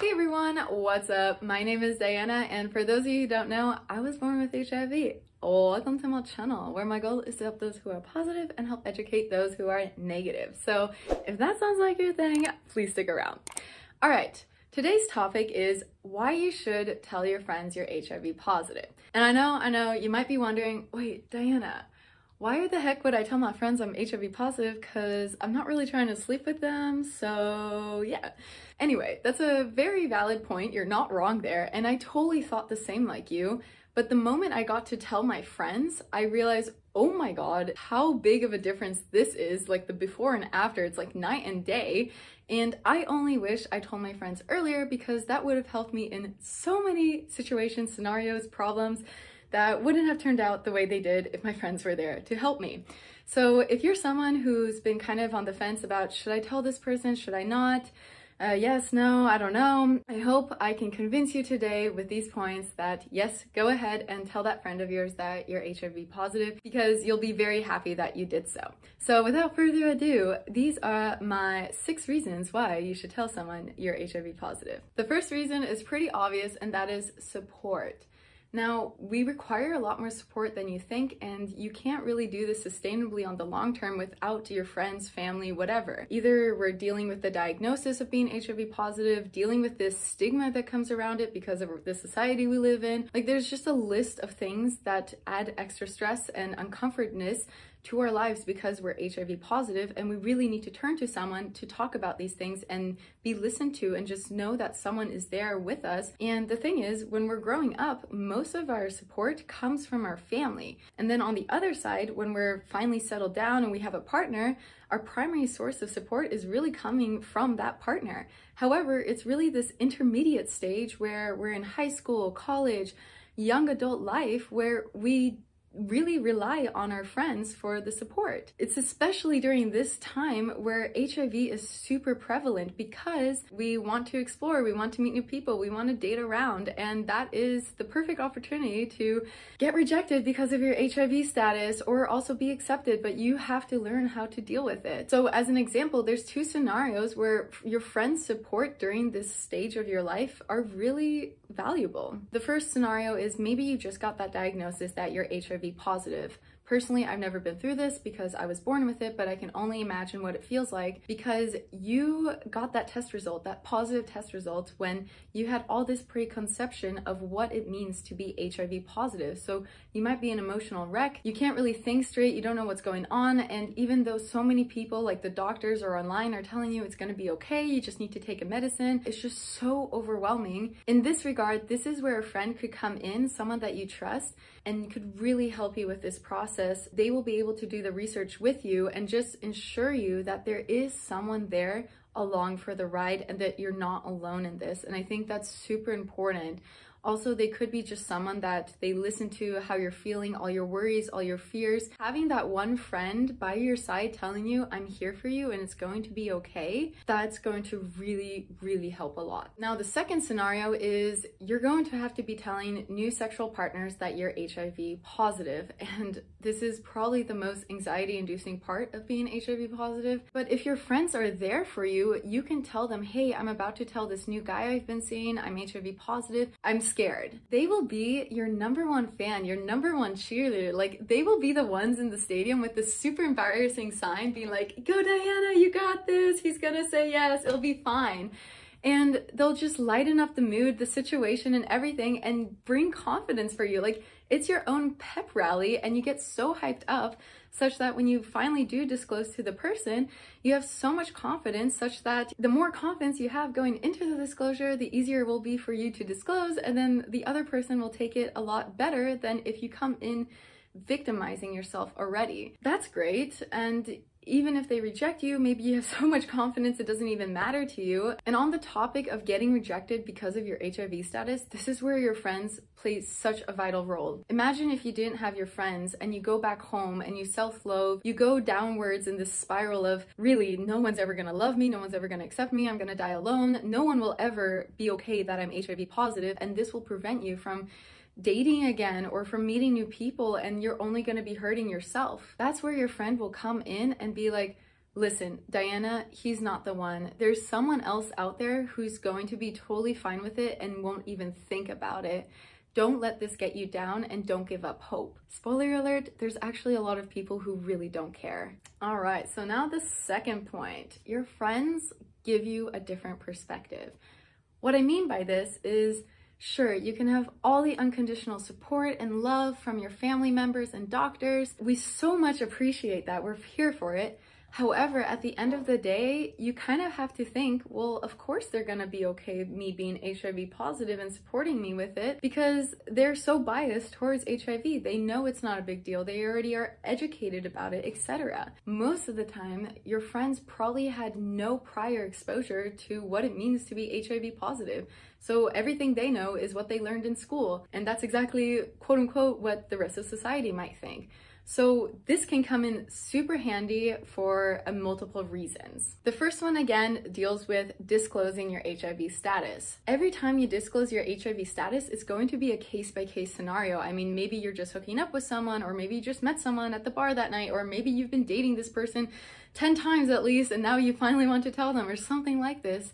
Hey everyone, what's up? My name is Diana, and for those of you who don't know, I was born with HIV. Welcome to my channel, where my goal is to help those who are positive and help educate those who are negative. So if that sounds like your thing, please stick around. All right, today's topic is why you should tell your friends you're HIV positive. And I know, you might be wondering, wait, Diana, why the heck would I tell my friends I'm HIV positive? Because I'm not really trying to sleep with them, so yeah. Anyway, that's a very valid point. You're not wrong there, and I totally thought the same like you. But the moment I got to tell my friends, I realized, oh my god, how big of a difference this is, like the before and after. It's like night and day, and I only wish I told my friends earlier, because that would have helped me in so many situations, scenarios, problems, that wouldn't have turned out the way they did if my friends were there to help me. So if you're someone who's been kind of on the fence about, should I tell this person, should I not? Yes, no, I don't know. I hope I can convince you today with these points that yes, go ahead and tell that friend of yours that you're HIV positive, because you'll be very happy that you did so. So without further ado, these are my 6 reasons why you should tell someone you're HIV positive. The first reason is pretty obvious, and that is support. Now, we require a lot more support than you think, and you can't really do this sustainably on the long term without your friends, family, whatever. Either we're dealing with the diagnosis of being HIV positive, dealing with this stigma that comes around it because of the society we live in. Like, there's just a list of things that add extra stress and uncomfortableness to our lives because we're HIV positive, and we really need to turn to someone to talk about these things and be listened to, and just know that someone is there with us. And the thing is, when we're growing up, most of our support comes from our family. And then on the other side, when we're finally settled down and we have a partner, our primary source of support is really coming from that partner. However, it's really this intermediate stage where we're in high school, college, young adult life, where we really rely on our friends for the support. It's especially during this time where HIV is super prevalent, because we want to explore, we want to meet new people, we want to date around, and that is the perfect opportunity to get rejected because of your HIV status, or also be accepted, but you have to learn how to deal with it. So as an example, there's 2 scenarios where your friend's support during this stage of your life are really valuable. The first scenario is maybe you just got that diagnosis that you're HIV positive. Personally, I've never been through this because I was born with it, but I can only imagine what it feels like, because you got that test result, that positive test result, when you had all this preconception of what it means to be HIV positive. So you might be an emotional wreck, you can't really think straight, you don't know what's going on, and even though so many people, like the doctors or online, are telling you it's going to be okay, you just need to take a medicine, it's just so overwhelming. In this regard, this is where a friend could come in, someone that you trust, and could really help you with this process. They will be able to do the research with you and just ensure you that there is someone there along for the ride, and that you're not alone in this. And I think that's super important. Also, they could be just someone that they listen to, how you're feeling, all your worries, all your fears. Having that one friend by your side telling you, I'm here for you and it's going to be okay, that's going to really, really help a lot. Now, the second scenario is you're going to have to be telling new sexual partners that you're HIV positive. And this is probably the most anxiety-inducing part of being HIV positive. But if your friends are there for you, you can tell them, hey, I'm about to tell this new guy I've been seeing, I'm HIV positive, I'm scared. They will be your #1 fan, your #1 cheerleader. Like, they will be the ones in the stadium with this super embarrassing sign being like, go Diana, you got this, he's gonna say yes, it'll be fine. And they'll just lighten up the mood, the situation, and everything, and bring confidence for you. Like, it's your own pep rally, and you get so hyped up such that when you finally do disclose to the person, you have so much confidence, such that the more confidence you have going into the disclosure, the easier it will be for you to disclose, and then the other person will take it a lot better than if you come in victimizing yourself already. That's great. And even if they reject you, maybe you have so much confidence it doesn't even matter to you. And on the topic of getting rejected because of your HIV status, this is where your friends play such a vital role. Imagine if you didn't have your friends, and you go back home and you self-loathe, you go downwards in this spiral of, really, no one's ever gonna love me, no one's ever gonna accept me, I'm gonna die alone, no one will ever be okay that I'm HIV positive, and this will prevent you from dating again or from meeting new people, and you're only going to be hurting yourself. That's where your friend will come in and be like, Listen, Diana, he's not the one. There's someone else out there who's going to be totally fine with it and won't even think about it. Don't let this get you down and don't give up hope. Spoiler alert, there's actually a lot of people who really don't care. All right, so now the second point. Your friends give you a different perspective. What I mean by this is, sure, you can have all the unconditional support and love from your family members and doctors. We so much appreciate that. We're here for it. However, at the end of the day, you kind of have to think, well, of course they're gonna be okay with me being HIV positive and supporting me with it because they're so biased towards HIV. They know it's not a big deal. They already are educated about it, etc. Most of the time, your friends probably had no prior exposure to what it means to be HIV positive. So everything they know is what they learned in school. And that's exactly, quote unquote, what the rest of society might think. So this can come in super handy for multiple reasons. The first one, again, deals with disclosing your HIV status. Every time you disclose your HIV status, it's going to be a case-by-case scenario. I mean, maybe you're just hooking up with someone, or maybe you just met someone at the bar that night, or maybe you've been dating this person 10 times at least, and now you finally want to tell them, or something like this.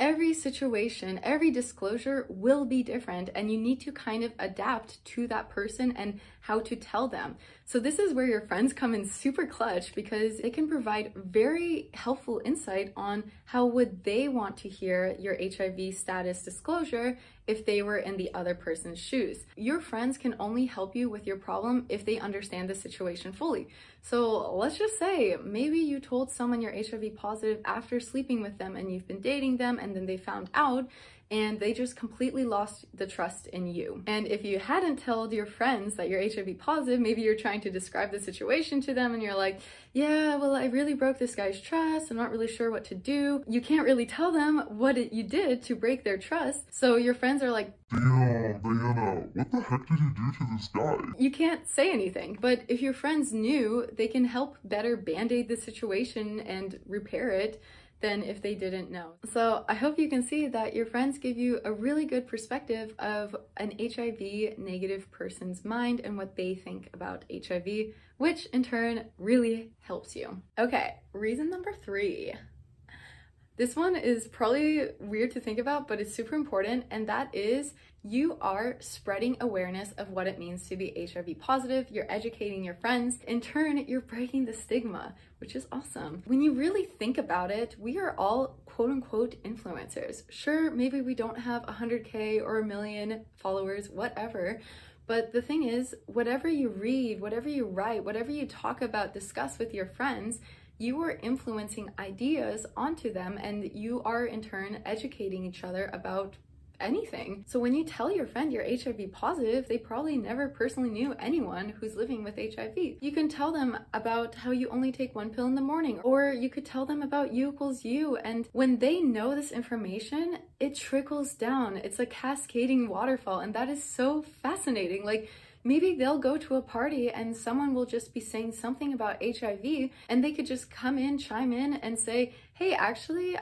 Every situation, every disclosure will be different, and you need to kind of adapt to that person and how to tell them. So this is where your friends come in super clutch because they can provide very helpful insight on how would they want to hear your HIV status disclosure if they were in the other person's shoes. Your friends can only help you with your problem if they understand the situation fully. So let's just say maybe you told someone you're HIV positive after sleeping with them and you've been dating them, and then they found out and they just completely lost the trust in you. And if you hadn't told your friends that you're HIV positive, maybe you're trying to describe the situation to them and you're like, yeah, well, I really broke this guy's trust. I'm not really sure what to do. You can't really tell them what you did to break their trust. So your friends are like, damn, Diana, what the heck did you do to this guy? You can't say anything, but if your friends knew, they can help better band-aid the situation and repair it than if they didn't know. So I hope you can see that your friends give you a really good perspective of an HIV negative person's mind and what they think about HIV, which in turn really helps you. Okay, reason number three. This one is probably weird to think about, but it's super important, and that is you are spreading awareness of what it means to be HIV positive. You're educating your friends. In turn, you're breaking the stigma, which is awesome. When you really think about it, we are all quote unquote influencers. Sure, maybe we don't have 100K or 1 million followers, whatever. But the thing is, whatever you read, whatever you write, whatever you talk about, discuss with your friends, you are influencing ideas onto them, and you are in turn educating each other about anything. So when you tell your friend you're HIV positive, they probably never personally knew anyone who's living with HIV. You can tell them about how you only take 1 pill in the morning, or you could tell them about U equals U. And when they know this information, it trickles down. It's a cascading waterfall, and that is so fascinating. Like, maybe they'll go to a party and someone will just be saying something about HIV, and they could just come in, chime in and say, hey, actually,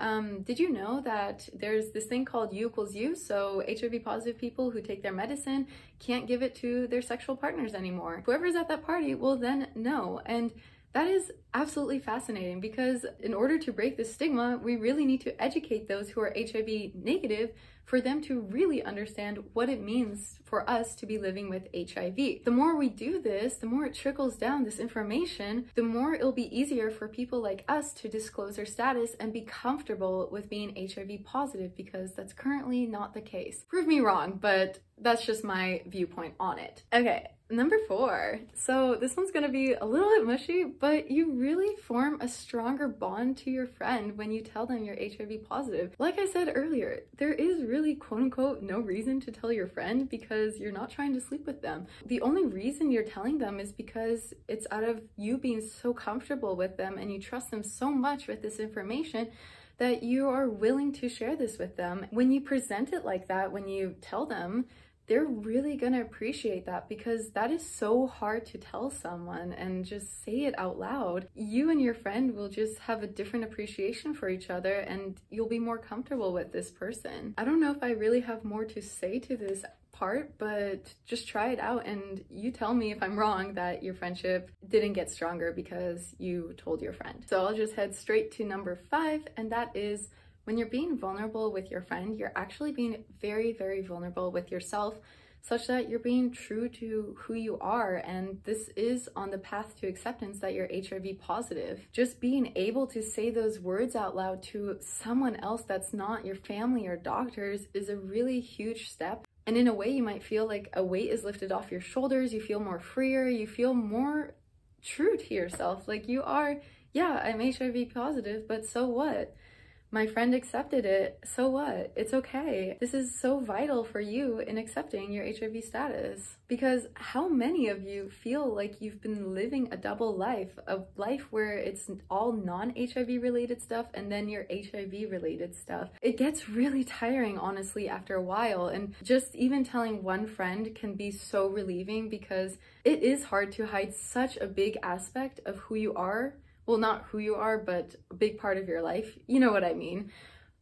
did you know that there's this thing called U equals U? So HIV positive people who take their medicine can't give it to their sexual partners anymore. Whoever's at that party will then know. And that is absolutely fascinating because in order to break the stigma, we really need to educate those who are HIV negative for them to really understand what it means for us to be living with HIV. The more we do this, the more it trickles down this information, the more it'll be easier for people like us to disclose their status and be comfortable with being HIV positive, because that's currently not the case. Prove me wrong, but that's just my viewpoint on it. Okay, number four. So this one's gonna be a little bit mushy, but you really form a stronger bond to your friend when you tell them you're HIV positive. Like I said earlier, there is really quote unquote no reason to tell your friend because you're not trying to sleep with them. The only reason you're telling them is because it's out of you being so comfortable with them and you trust them so much with this information that you are willing to share this with them. When you present it like that, when you tell them, they're really gonna appreciate that because that is so hard to tell someone and just say it out loud. You and your friend will just have a different appreciation for each other and you'll be more comfortable with this person. I don't know if I really have more to say to this apart, but just try it out and you tell me if I'm wrong that your friendship didn't get stronger because you told your friend. So I'll just head straight to number 5, and that is, when you're being vulnerable with your friend, you're actually being very, very vulnerable with yourself, such that you're being true to who you are, and this is on the path to acceptance that you're HIV positive. Just being able to say those words out loud to someone else that's not your family or doctors is a really huge step. And in a way, you might feel like a weight is lifted off your shoulders, you feel more freer, you feel more true to yourself. Like you are, yeah, I'm HIV positive, but so what? My friend accepted it, so what? It's okay. This is so vital for you in accepting your HIV status. Because how many of you feel like you've been living a double life, a life where it's all non-HIV related stuff and then your HIV related stuff? It gets really tiring, honestly, after a while. And just even telling one friend can be so relieving, because it is hard to hide such a big aspect of who you are. Well, not who you are, but a big part of your life. You know what I mean.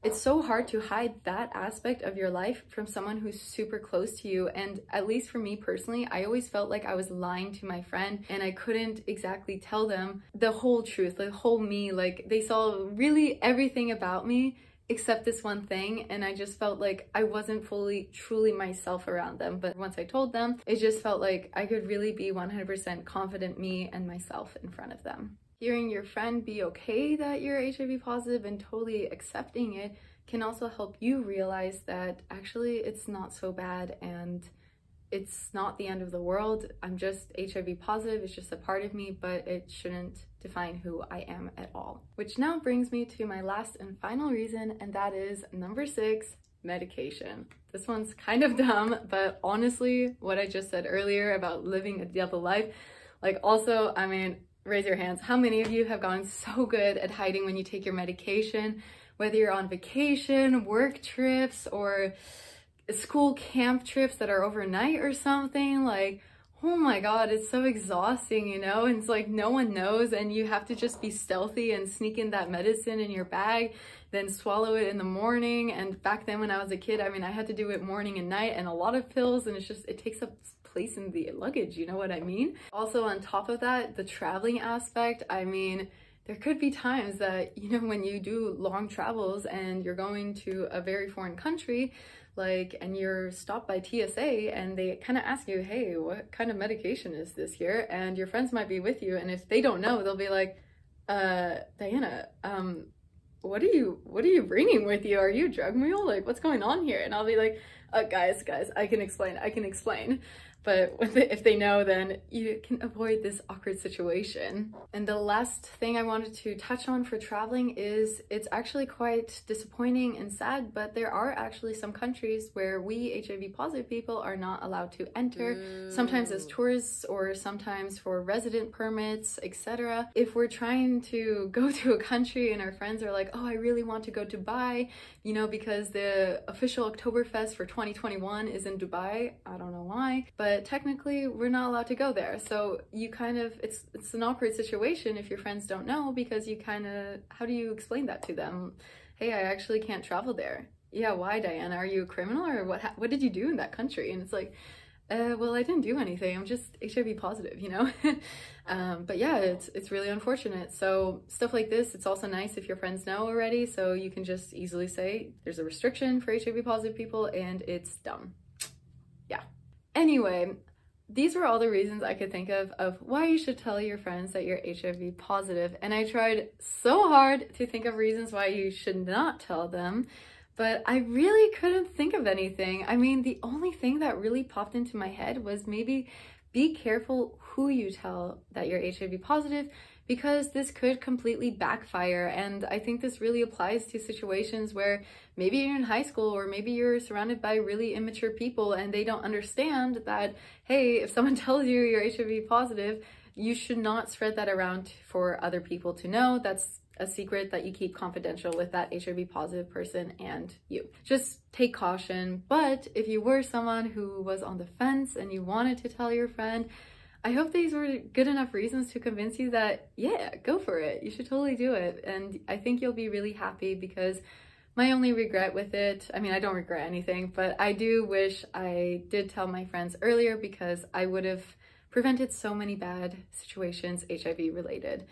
It's so hard to hide that aspect of your life from someone who's super close to you. And at least for me personally, I always felt like I was lying to my friend and I couldn't exactly tell them the whole truth, the whole me. Like they saw really everything about me except this one thing, and I just felt like I wasn't fully, truly myself around them. But once I told them, it just felt like I could really be 100% confident me and myself in front of them. Hearing your friend be okay that you're HIV positive and totally accepting it can also help you realize that actually it's not so bad and it's not the end of the world. I'm just HIV positive, it's just a part of me, but it shouldn't define who I am at all. Which now brings me to my last and final reason, and that is number 6, medication. This one's kind of dumb, but honestly, what I just said earlier about living a double life, like also, I mean, raise your hands. How many of you have gotten so good at hiding when you take your medication, whether you're on vacation, work trips, or school camp trips that are overnight or something? Like, oh my God, it's so exhausting, you know? And it's like no one knows and you have to just be stealthy and sneak in that medicine in your bag, then swallow it in the morning. And back then when I was a kid, I mean, I had to do it morning and night and a lot of pills, and it's just, it takes up place in the luggage, you know what I mean? Also on top of that, the traveling aspect, I mean, there could be times that, you know, when you do long travels and you're going to a very foreign country, like, and you're stopped by TSA and they kind of ask you, hey, what kind of medication is this here? And your friends might be with you, and if they don't know, they'll be like, Diana, what are you bringing with you? Are you a drug mule? Like, what's going on here? And I'll be like, guys, I can explain. But if they know, then you can avoid this awkward situation. And the last thing I wanted to touch on for traveling is, it's actually quite disappointing and sad, but there are actually some countries where we HIV positive people are not allowed to enter, sometimes as tourists or sometimes for resident permits, etc. If we're trying to go to a country and our friends are like, oh, I really want to go to Dubai, you know, because the official Oktoberfest for 2021 is in Dubai, I don't know why, but technically we're not allowed to go there. So you kind of, it's an awkward situation if your friends don't know, because you kind of, how do you explain that to them? Hey, I actually can't travel there. Yeah, why, Diana? Are you a criminal or what did you do in that country? And it's like, well, I didn't do anything. I'm just HIV positive, you know? But yeah, it's really unfortunate. So stuff like this, it's also nice if your friends know already, so you can just easily say there's a restriction for HIV positive people and it's dumb. Yeah. Anyway, these were all the reasons I could think of why you should tell your friends that you're HIV positive. And I tried so hard to think of reasons why you should not tell them, but I really couldn't think of anything. I mean, the only thing that really popped into my head was maybe be careful who you tell that you're HIV positive, because this could completely backfire. And I think this really applies to situations where maybe you're in high school or maybe you're surrounded by really immature people and they don't understand that, hey, if someone tells you you're HIV positive, you should not spread that around for other people to know. That's a secret that you keep confidential with that HIV positive person and you. Just take caution. But if you were someone who was on the fence and you wanted to tell your friend, I hope these were good enough reasons to convince you that, yeah, go for it. You should totally do it. And I think you'll be really happy, because My only regret with it, I mean, I don't regret anything, but I do wish I did tell my friends earlier, because I would have prevented so many bad situations HIV related.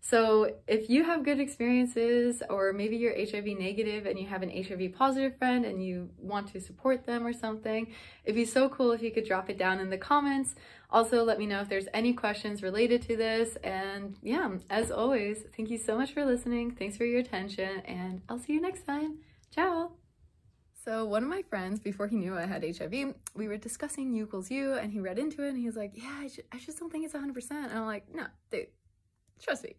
So if you have good experiences, or maybe you're HIV negative and you have an HIV positive friend and you want to support them or something, it'd be so cool if you could drop it down in the comments. Also, let me know if there's any questions related to this. And yeah, as always, thank you so much for listening. Thanks for your attention, and I'll see you next time. Ciao. So one of my friends, before he knew I had HIV, we were discussing U equals U, and he read into it and he was like, yeah, I just don't think it's 100%. And I'm like, no, dude, trust me.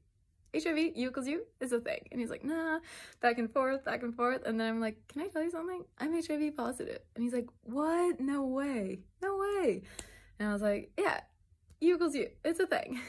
HIV, U equals U is a thing. And he's like, nah, back and forth. And then I'm like, can I tell you something? I'm HIV positive. And he's like, what? No way. No way. And I was like, yeah, U equals U. It's a thing.